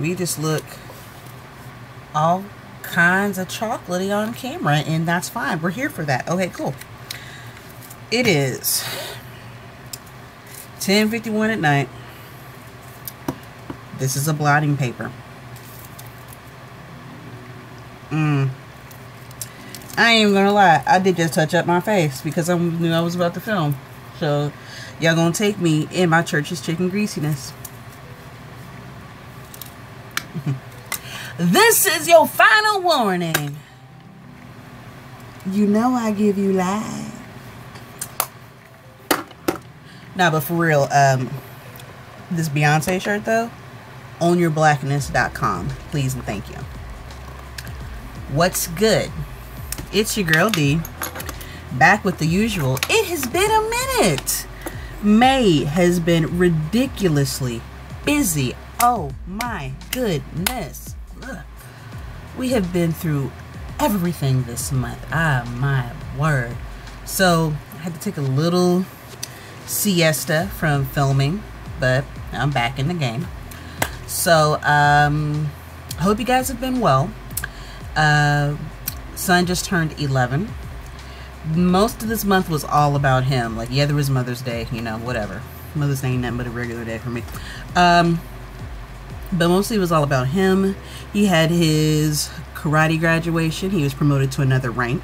we just look all kinds of chocolatey on camera, and that's fine. We're here for that. Okay, cool. It is 10:51 at night. This is a blotting paper. I ain't even gonna lie, I did just touch up my face because I knew I was about to film. So y'all gonna take me in my church's chicken greasiness. This is your final warning. You know I give you life. Nah, but for real, this Beyonce shirt though, ownyourBlackness.com. Please and thank you. What's good? It's your girl D, back with the usual. It has been a minute. May has been ridiculously busy. Oh my goodness. Look, we have been through everything this month. Ah, my word. So I had to take a little siesta from filming, but I'm back in the game. So I hope you guys have been well. Son just turned 11. Most of this month was all about him. Like, yeah, there was Mother's Day, you know, whatever. Mother's Day ain't nothing but a regular day for me. But mostly it was all about him. He had his karate graduation. He was promoted to another rank.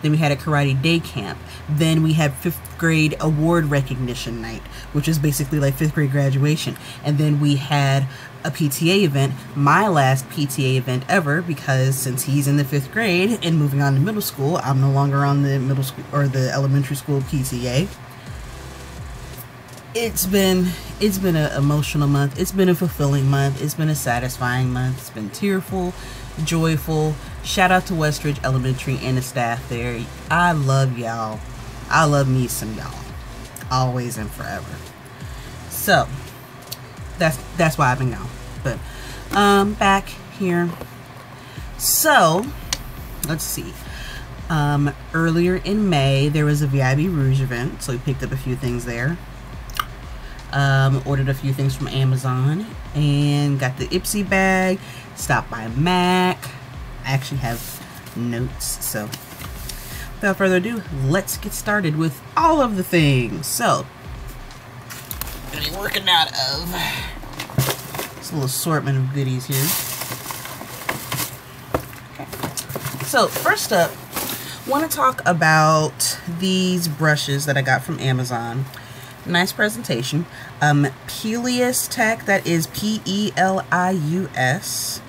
Then we had a karate day camp. Then we had 5th grade award recognition night, which is basically like 5th grade graduation. And then we had a PTA event, my last PTA event ever, because since he's in the 5th grade and moving on to middle school, I'm no longer on the middle school or the elementary school PTA. It's been an emotional month. It's been a fulfilling month. It's been a satisfying month. It's been tearful, joyful. Shout out to Westridge Elementary and the staff there. I love y'all. I love me some y'all, always and forever. So that's why I've been gone, but back here. So let's see. Earlier in May there was a VIB Rouge event, so we picked up a few things there. Ordered a few things from Amazon and got the Ipsy bag. Stopped by MAC. I actually have notes, so without further ado, let's get started with all of the things. So, gonna be working out of this little assortment of goodies here. Okay. So first up, I want to talk about these brushes that I got from Amazon. Nice presentation. Pelius Tech, that is P-E-L-I-U-S,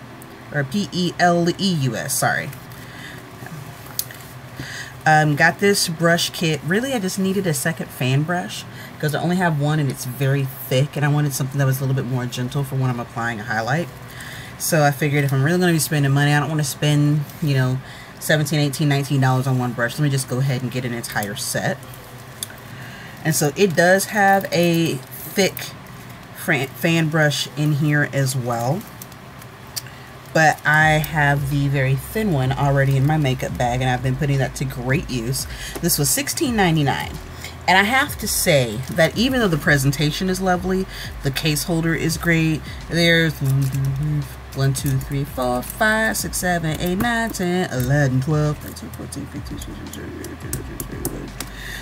or P-E-L-E-U-S, sorry. Got this brush kit. Really, I just needed a second fan brush because I only have one and it's very thick, and I wanted something that was a little bit more gentle for when I'm applying a highlight. So I figured if I'm really going to be spending money, I don't want to spend, you know, $17, $18, $19 on one brush. Let me just go ahead and get an entire set. And so it does have a thick fan brush in here as well. But I have the very thin one already in my makeup bag, and I've been putting that to great use. This was $16.99. And I have to say that even though the presentation is lovely, the case holder is great. There's 1, 2, 3, 4, 5, 6, 7, 8, 9, 10, 11, 12, 13, 14, 15, 16, 17.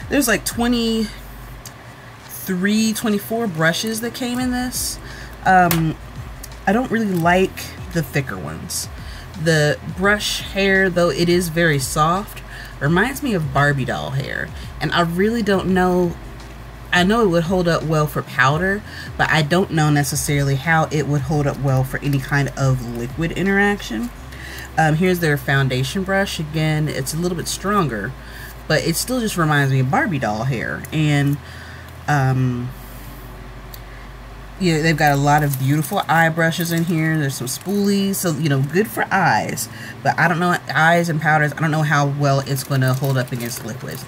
There's like 24 brushes that came in this. I don't really like the thicker ones. The brush hair, though it is very soft, reminds me of Barbie doll hair. And I really don't know. I know it would hold up well for powder, but I don't know necessarily how it would hold up well for any kind of liquid interaction. Here's their foundation brush. Again, it's a little bit stronger, but it still just reminds me of Barbie doll hair. And yeah, they've got a lot of beautiful eye brushes in here. There's some spoolies, so you know, good for eyes. But I don't know, eyes and powders, I don't know how well it's going to hold up against liquids.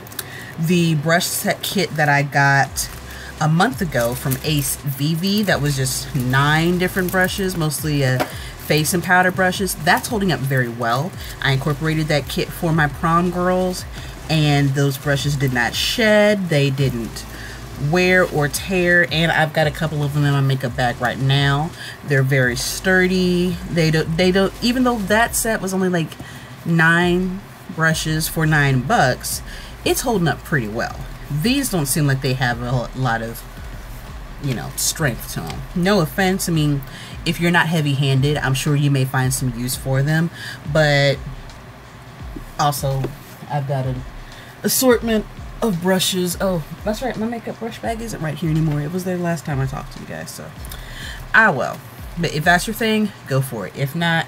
The brush set kit that I got a month ago from Ace VV, that was just 9 different brushes, mostly face and powder brushes. That's holding up very well. I incorporated that kit for my prom girls, and those brushes did not shed. They didn't wear or tear, and I've got a couple of them in my makeup bag right now. They're very sturdy. They don't even though that set was only like 9 brushes for $9, it's holding up pretty well. These don't seem like they have a lot of, you know, strength to them. No offense, I mean, if you're not heavy-handed, I'm sure you may find some use for them, but also I've got an assortment of brushes. Oh, that's right, my makeup brush bag isn't right here anymore. It was there last time I talked to you guys, so I will. But if that's your thing, go for it. If not,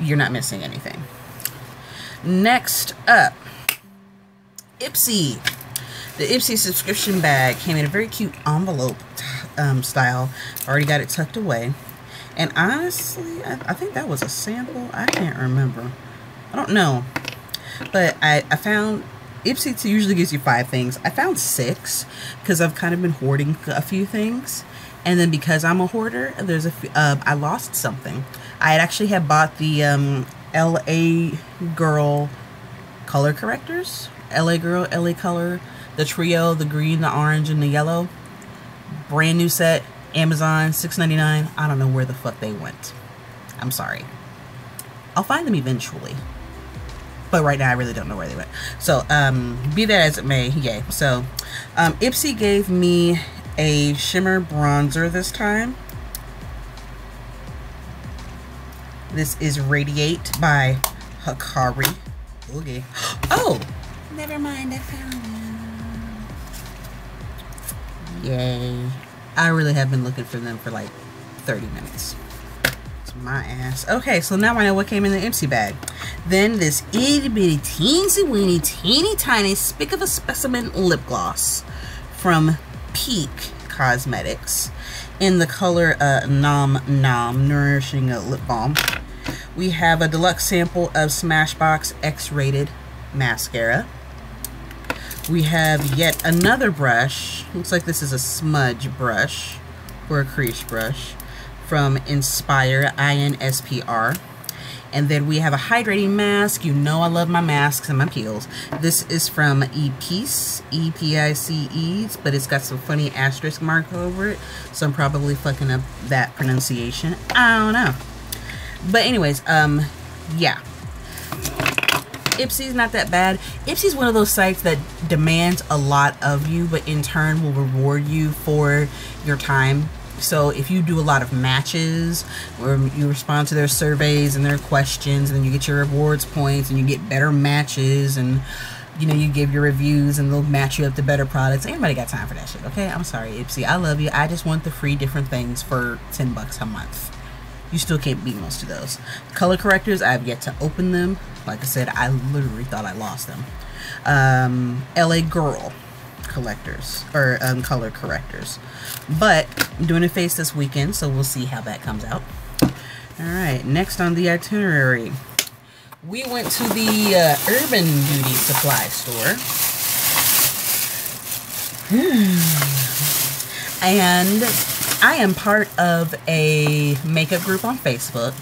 you're not missing anything. Next up, Ipsy. The Ipsy subscription bag came in a very cute envelope style. I already got it tucked away. And honestly, I think that was a sample. I can't remember. I don't know. But I found... Ipsy usually gives you 5 things. I found 6 because I've kind of been hoarding a few things. And then because I'm a hoarder, there's a I lost something. I actually had bought the LA Girl color correctors. LA Girl, LA Color. The trio, the green, the orange, and the yellow. Brand new set, Amazon, $6.99. I don't know where the fuck they went. I'm sorry. I'll find them eventually. But right now, I really don't know where they went. So, be that as it may, yay. So, Ipsy gave me a shimmer bronzer this time. This is Radiate by Hikari. Okay. Oh! Never mind, I found it. Yay. I really have been looking for them for like 30 minutes. It's my ass. Okay, so now I know what came in the Ipsy bag. Then this itty bitty teensy weeny teeny tiny spick of a specimen lip gloss from Peak Cosmetics in the color Nom Nom Nourishing Lip Balm. We have a deluxe sample of Smashbox X-Rated Mascara. We have yet another brush. Looks like this is a smudge brush or a crease brush from Inspire, INSPR. And then we have a hydrating mask. You know I love my masks and my peels. This is from E-Peace, E-P-I-C-E, but it's got some funny asterisk mark over it, so I'm probably fucking up that pronunciation. I don't know. But anyways, yeah. Ipsy's not that bad. Ipsy's one of those sites that demands a lot of you, but in turn will reward you for your time. So if you do a lot of matches, or you respond to their surveys and their questions, and then you get your rewards points, and you get better matches, and you know, you give your reviews, and they'll match you up to better products. Anybody got time for that shit? Okay, I'm sorry, Ipsy. I love you. I just want the free different things for $10 a month. You still can't beat most of those. Color correctors, I have yet to open them. Like I said, I literally thought I lost them. LA Girl collectors, or color correctors. But I'm doing a face this weekend, so we'll see how that comes out. All right, next on the itinerary, we went to the Urban Beauty Supply store. And I am part of a makeup group on Facebook,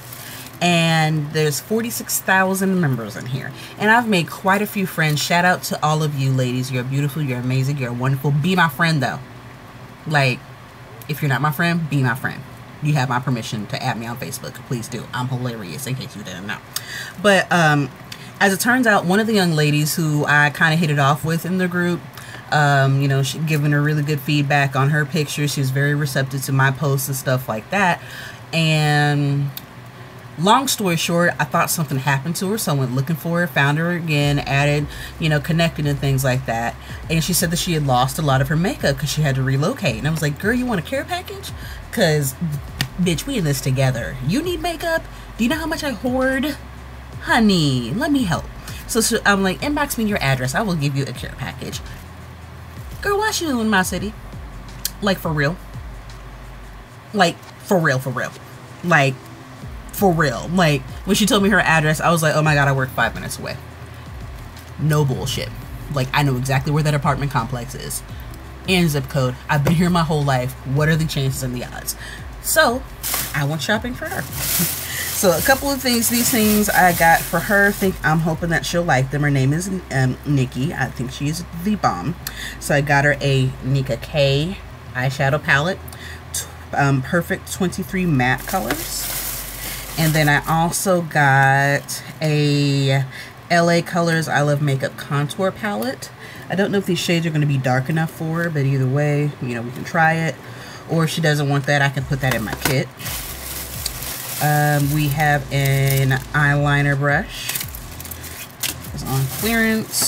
and there's 46,000 members in here, and I've made quite a few friends. Shout out to all of you ladies. You're beautiful, you're amazing, you're wonderful. Be my friend though. Like, if you're not my friend, be my friend. You have my permission to add me on Facebook. Please do. I'm hilarious, in case you didn't know. But as it turns out, one of the young ladies who I kind of hit it off with in the group, you know, she given her really good feedback on her pictures. She was very receptive to my posts and stuff like that. And long story short, I thought something happened to her, so I went looking for her, found her again, added, you know, connected and things like that. And she said that she had lost a lot of her makeup because she had to relocate. And I was like, girl, you want a care package? Because, bitch, we in this together. You need makeup? Do you know how much I hoard? Honey, let me help. So I'm like, inbox me your address. I will give you a care package. Girl, why she in my city? Like, for real? Like, for real, for real. Like, for real. Like, when she told me her address, I was like, oh my god, I work 5 minutes away. No bullshit. Like, I know exactly where that apartment complex is and zip code. I've been here my whole life. What are the chances and the odds? So I went shopping for her. So a couple of things, these things I got for her. I'm hoping that she'll like them. Her name is Nikki. I think she's the bomb. So I got her a Nicka K eyeshadow palette, Perfect 23 matte colors. And then I also got a LA Colors I Love Makeup Contour Palette. I don't know if these shades are going to be dark enough for her, but either way, you know, we can try it. Or if she doesn't want that, I can put that in my kit. We have an eyeliner brush. It's on clearance.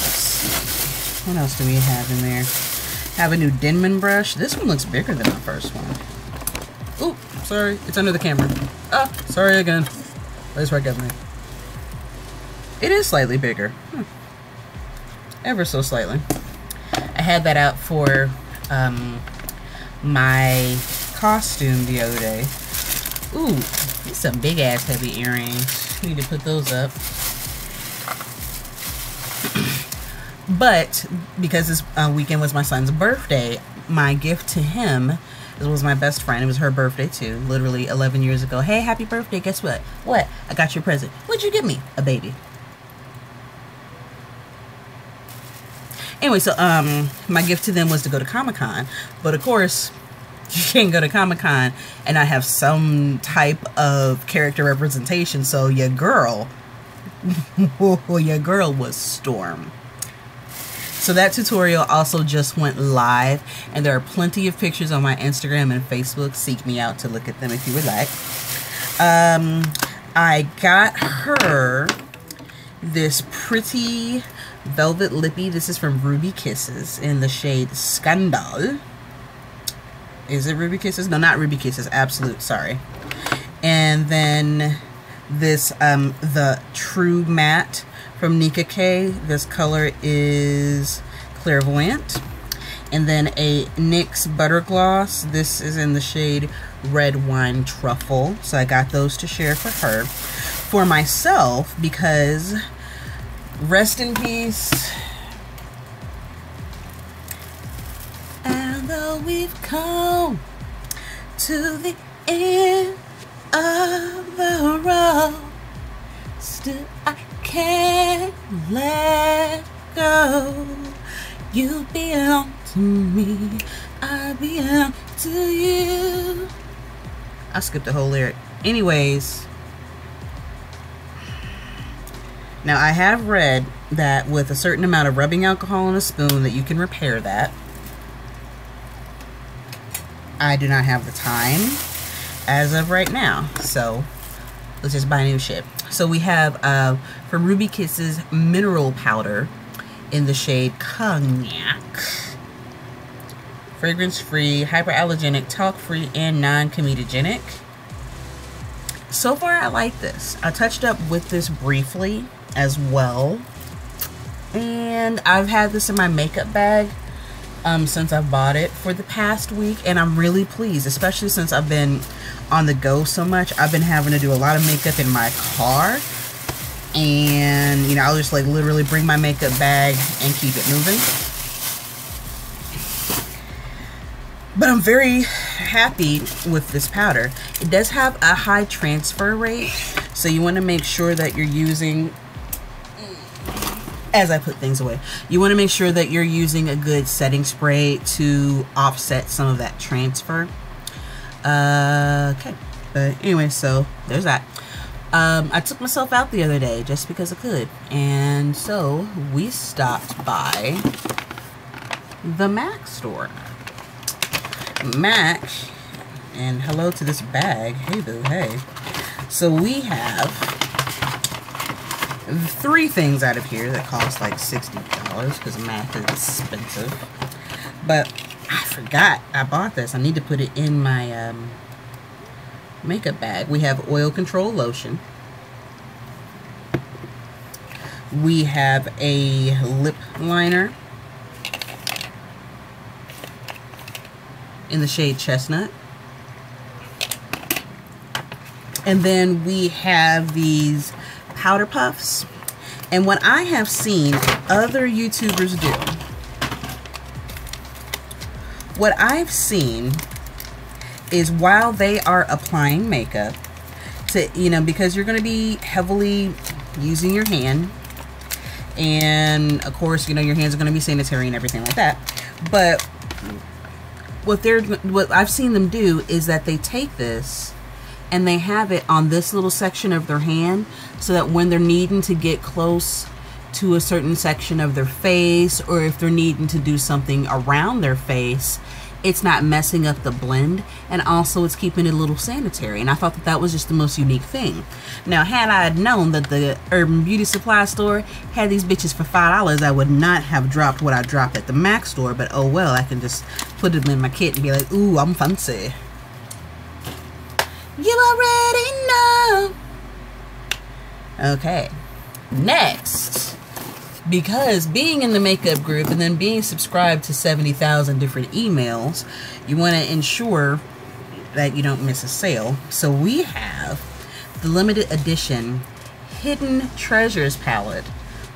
Let's see. What else do we have in there? Have a new Denman brush. This one looks bigger than my first one. Oop, sorry, it's under the camera. Ah, oh, sorry again. Let's work up, man. It is slightly bigger. Ever so slightly. I had that out for my costume the other day. Ooh, these some big ass heavy earrings. Need to put those up. But because this weekend was my son's birthday, my gift to him, it was my best friend. It was her birthday too, literally 11 years ago. Hey, happy birthday. Guess what? What? I got your present. What'd you give me? A baby. Anyway, so my gift to them was to go to Comic-Con. But of course, you can't go to Comic-Con and not have some type of character representation. So your girl, your girl was Storm. So that tutorial also just went live, and there are plenty of pictures on my Instagram and Facebook. Seek me out to look at them if you would like. I got her this pretty velvet lippy. This is from Ruby Kisses in the shade Scandal. Is it Ruby Kisses? No, not Ruby Kisses. Absolute. Sorry. And then this, the True Matte from Nicka K. This color is Clairvoyant. And then a NYX Butter Gloss. This is in the shade Red Wine Truffle. So I got those to share for her. For myself, because rest in peace, although we've come to the end of the road, still I can't let go. You belong to me, I belong to you. I skipped the whole lyric. Anyways, now I have read that with a certain amount of rubbing alcohol and a spoon that you can repair that. I do not have the time as of right now, so let's just buy new shit. So we have from Ruby Kisses Mineral Powder in the shade Cognac. Fragrance free, hyperallergenic, talc free, and non-comedogenic. So far I like this. I touched up with this briefly as well. And I've had this in my makeup bag since I bought it for the past week, and I'm really pleased, especially since I've been on the go so much. I've been having to do a lot of makeup in my car, and you know, I'll just like literally bring my makeup bag and keep it moving. But I'm very happy with this powder. It does have a high transfer rate, so you want to make sure that you're using, as I put things away, you want to make sure that you're using a good setting spray to offset some of that transfer. Okay, but anyway, so there's that. I took myself out the other day just because I could, and so we stopped by the MAC store. MAC, and hello to this bag. Hey boo, hey. So we have three things out of here that cost like $60 because MAC is expensive, but I forgot I bought this. I need to put it in my makeup bag. We have oil control lotion. We have a lip liner in the shade Chestnut. And then we have these powder puffs. And what I have seen other YouTubers do, what I've seen is while they are applying makeup, to, you know, because you're going to be heavily using your hand, and of course, you know, your hands are going to be sanitary and everything like that. But what I've seen them do is that they take this and they have it on this little section of their hand, so that when they're needing to get close to a certain section of their face, or if they're needing to do something around their face, it's not messing up the blend, and also it's keeping it a little sanitary. And I thought that that was just the most unique thing. Now, had I known that the Urban Beauty Supply store had these bitches for $5, I would not have dropped what I dropped at the MAC store, but oh well, I can just put them in my kit and be like, ooh, I'm fancy. You already know. Okay, next. Because being in the makeup group and then being subscribed to 70,000 different emails, you want to ensure that you don't miss a sale. So we have the limited edition Hidden Treasures palette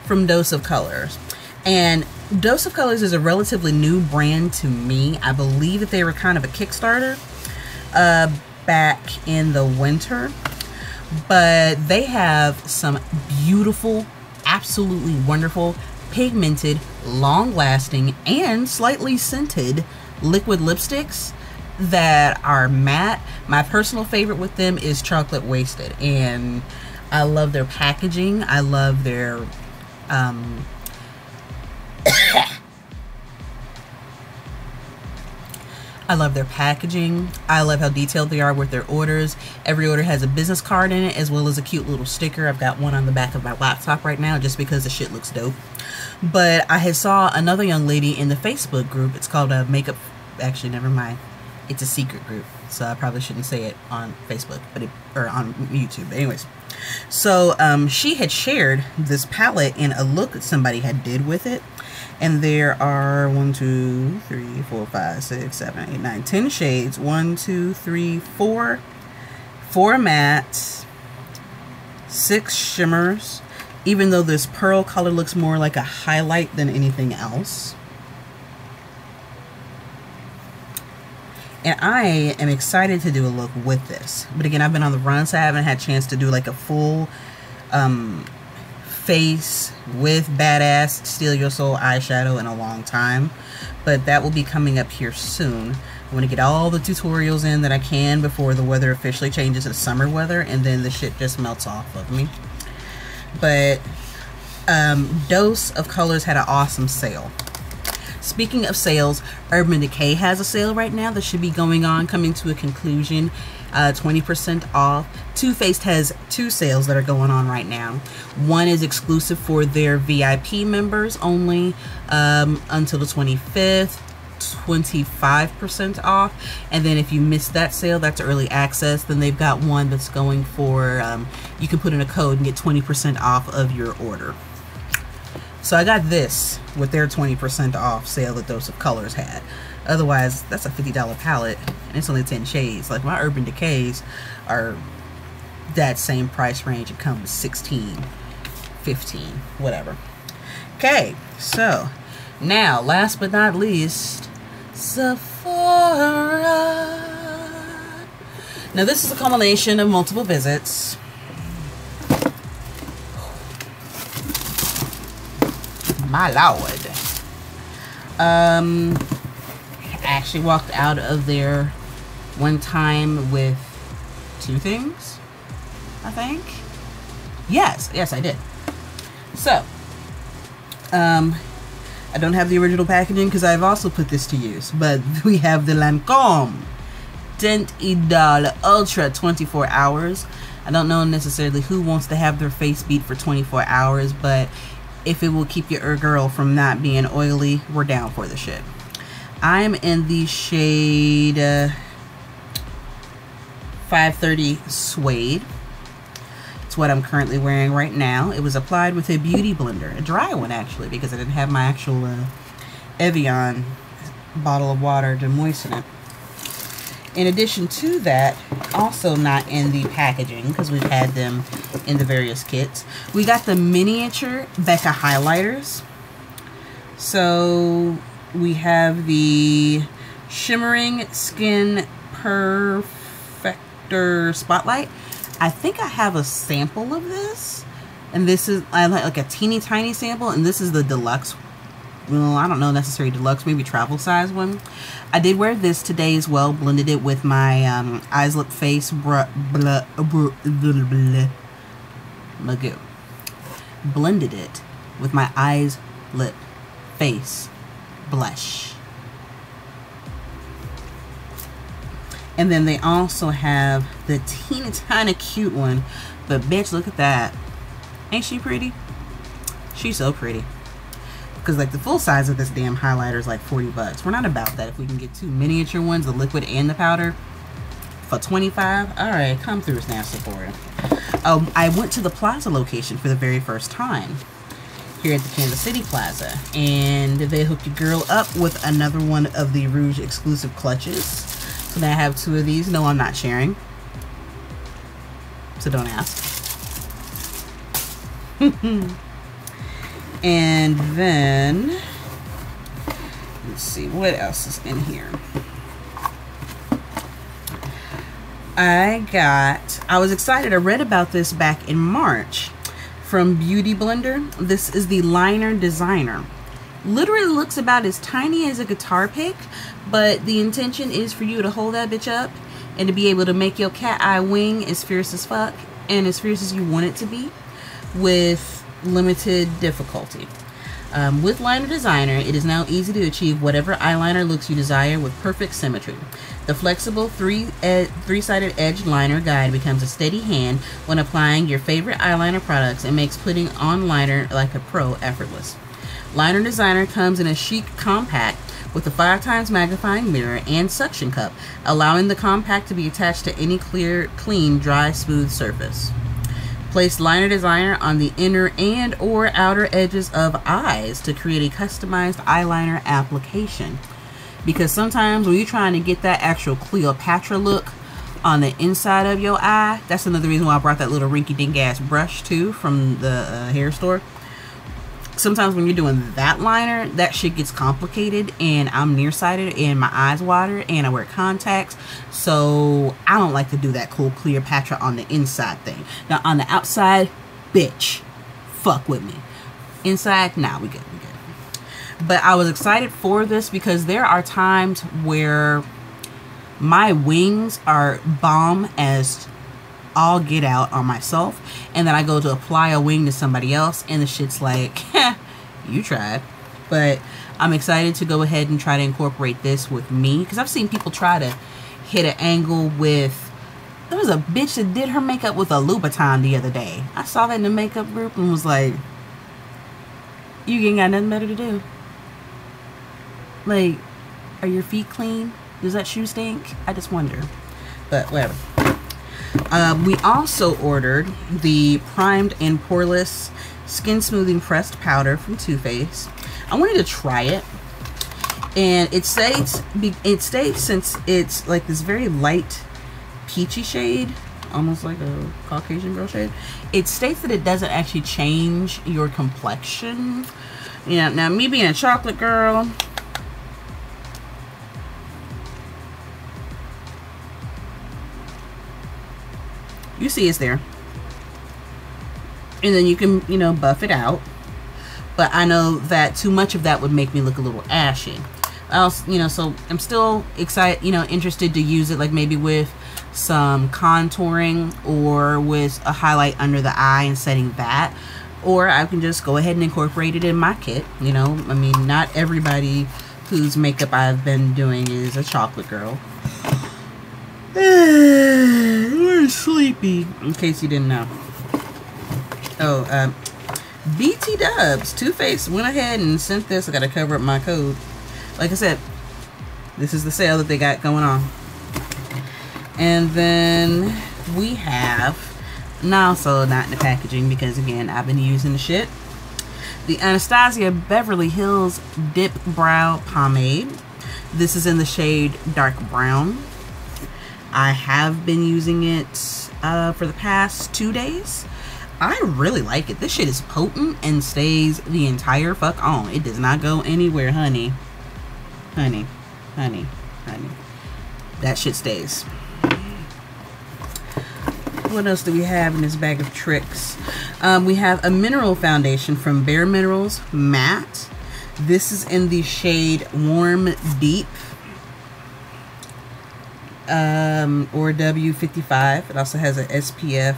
from Dose of Colors. And Dose of Colors is a relatively new brand to me. I believe that they were kind of a Kickstarter back in the winter. But they have some beautiful, absolutely wonderful, pigmented, long-lasting, and slightly scented liquid lipsticks that are matte. My personal favorite with them is Chocolate Wasted, and I love their packaging. I love their I love their packaging. I love how detailed they are with their orders. Every order has a business card in it, as well as a cute little sticker. I've got one on the back of my laptop right now just because the shit looks dope. But I had saw another young lady in the Facebook group. It's called a makeup, actually, never mind. It's a secret group, so I probably shouldn't say it on Facebook, but or on YouTube. But anyways, so she had shared this palette in a look that somebody had did with it. And there are 10 shades. 4 mattes, 6 shimmers, even though this pearl color looks more like a highlight than anything else. And I am excited to do a look with this. But again, I've been on the run, so I haven't had a chance to do like a full face with Badass Steal Your Soul eyeshadow in a long time, but that will be coming up here soon. I want to get all the tutorials in that I can before the weather officially changes to summer weather, and then the shit just melts off of me. But Dose of Colors had an awesome sale. Speaking of sales, Urban Decay has a sale right now that should be going on, coming to a conclusion. 20% off. Too Faced has 2 sales that are going on right now. One is exclusive for their VIP members only until the 25th, 25% off. And then if you missed that sale, that's early access. Then they've got one that's going for, you can put in a code and get 20% off of your order. So I got this with their 20% off sale that Dose of Colors had. Otherwise, that's a $50 palette, and it's only 10 shades. Like, my Urban Decays are that same price range. It comes 16, 15, whatever. Okay, so now, last but not least, Sephora. Now, this is a culmination of multiple visits. My lord. I actually walked out of there one time with 2 things, I think. Yes, I did. So, I don't have the original packaging because I've also put this to use, but we have the Lancome Tint Idol Ultra 24 hours. I don't know necessarily who wants to have their face beat for 24 hours, but if it will keep your girl from not being oily, we're down for the shit. I'm in the shade 530 Suede. It's what I'm currently wearing right now. It was applied with a Beauty Blender, a dry one actually, because I didn't have my actual Evian bottle of water to moisten it. In addition to that, also not in the packaging, because we've had them in the various kits, we got the miniature Becca highlighters. So we have the Shimmering Skin Perfector Spotlight. I think I have a sample of this, and this is like a teeny tiny sample, and this is the deluxe. Well, I don't know necessarily deluxe, maybe travel size one. I did wear this today as well, blended it with my eyes, lip, face, blended it with my eyes, lip, face, blush. And then they also have the teeny tiny cute one, but bitch, look at that. Ain't she pretty? She's so pretty. Because like the full size of this damn highlighter is like 40 bucks. We're not about that. If we can get two miniature ones, the liquid and the powder, for 25, all right, come through now, Sephora. I went to the Plaza location for the very first time here at the Kansas City Plaza, and they hooked your girl up with another one of the Rouge exclusive clutches. So now I have two of these. No, I'm not sharing, so don't ask. And then, let's see, what else is in here? I was excited. I read about this back in March from Beauty Blender. This is the Liner Designer. Literally looks about as tiny as a guitar pick, but the intention is for you to hold that bitch up and to be able to make your cat eye wing as fierce as fuck and as fierce as you want it to be with limited difficulty. With Liner Designer, it is now easy to achieve whatever eyeliner looks you desire with perfect symmetry. The flexible three-sided edge liner guide becomes a steady hand when applying your favorite eyeliner products and makes putting on liner like a pro effortless. Liner Designer comes in a chic compact with a 5x magnifying mirror and suction cup, allowing the compact to be attached to any clear, clean, dry, smooth surface. Place Liner Designer on the inner and or outer edges of eyes to create a customized eyeliner application. Because sometimes when you're trying to get that actual Cleopatra look on the inside of your eye, that's another reason why I brought that little rinky-dink ass brush too from the hair store. Sometimes when you're doing that liner, that shit gets complicated, and I'm nearsighted and my eyes water and I wear contacts, so I don't like to do that cool Cleopatra on the inside thing. Now on the outside, bitch, fuck with me. Inside, nah, we good, we good. But I was excited for this because there are times where my wings are bomb as all get out on myself, and then I go to apply a wing to somebody else and the shit's like, you tried. But I'm excited to go ahead and try to incorporate this with me, because I've seen people try to hit an angle with, there was a bitch that did her makeup with a Louboutin the other day. I saw that in the makeup group and was like, you ain't got nothing better to do. Like, are your feet clean? Does that shoe stink? I just wonder, but whatever. We also ordered the Primed and Poreless Skin Smoothing Pressed Powder from Too Faced. I wanted to try it, and it states since it's like this very light peachy shade, almost like a Caucasian girl shade, it states that it doesn't actually change your complexion. You know, now me being a chocolate girl, you see it's there, and then you can, you know, buff it out. But I know that too much of that would make me look a little ashy. You know, so I'm still excited, you know, interested to use it, like maybe with some contouring or with a highlight under the eye and setting that, or I can just go ahead and incorporate it in my kit. You know, I mean, not everybody whose makeup I've been doing is a chocolate girl. We're sleepy, in case you didn't know. Oh, BT Dubs, Too Faced went ahead and sent this. I gotta cover up my code. Like I said, this is the sale that they got going on. And then we have, now also not in the packaging because again I've been using the shit, the Anastasia Beverly Hills Dip Brow Pomade. This is in the shade dark brown. I have been using it for the past 2 days. I really like it. This shit is potent and stays the entire fuck on. It does not go anywhere, honey. Honey, honey, honey. That shit stays. What else do we have in this bag of tricks? We have a mineral foundation from Bare Minerals Matte. This is in the shade Warm Deep, or W55. It also has an SPF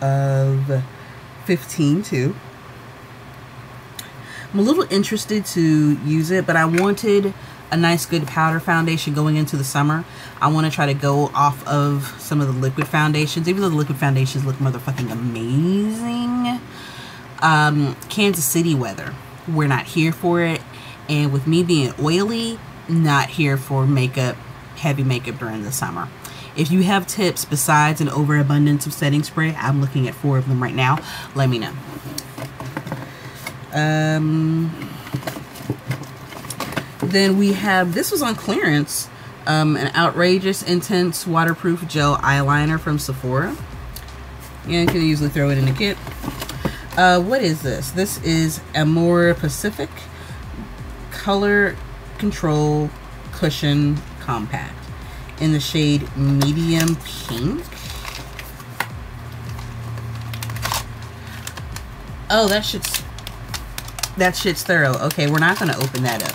of 15 too. I'm a little interested to use it, but I wanted a nice good powder foundation going into the summer. I want to try to go off of some of the liquid foundations, even though the liquid foundations look motherfucking amazing. Kansas City weather, we're not here for it, and with me being oily, not here for makeup, heavy makeup during the summer. If you have tips besides an overabundance of setting spray, I'm looking at 4 of them right now, let me know. Then we have, this was on clearance, an Outrageous Intense Waterproof Gel Eyeliner from Sephora. And you can usually throw it in the kit. What is this? This is Amore Pacific Color Control Cushion Compact in the shade Medium Pink. Oh, that shit's thorough. Okay, we're not gonna open that up.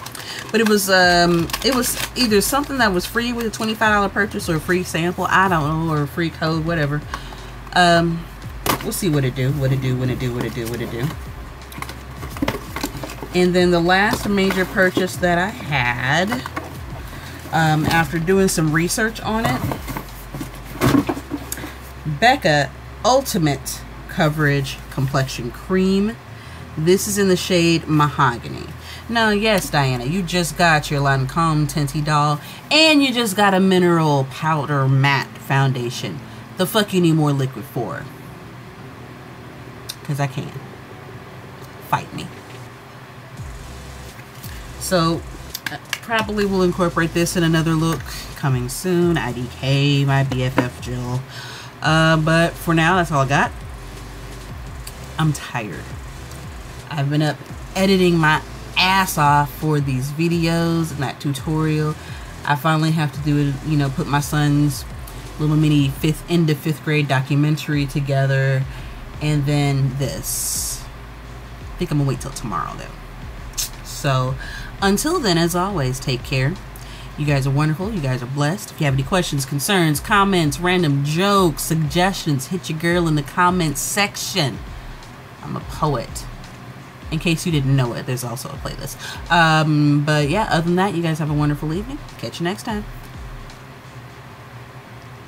But it was either something that was free with a $25 purchase or a free sample, I don't know, or a free code, whatever. We'll see what it do, what it do. And then the last major purchase that I had, after doing some research on it, Becca Ultimate Coverage Complexion Cream. This is in the shade Mahogany. Now, yes, Diana, you just got your Lancome Tinty Doll, and you just got a mineral powder matte foundation. The fuck you need more liquid for? Because I can't. Fight me. So, probably will incorporate this in another look coming soon. IDK, my BFF Jill. But for now, that's all I got. I'm tired. I've been up editing my ass off for these videos and that tutorial. I finally have to do it, you know, put my son's little mini end of fifth grade documentary together, and then this. I think I'm gonna wait till tomorrow though. So until then, as always, take care. You guys are wonderful. You guys are blessed. If you have any questions, concerns, comments, random jokes, suggestions, hit your girl in the comments section. I'm a poet. In case you didn't know it, there's also a playlist. But yeah, other than that, you guys have a wonderful evening. Catch you next time.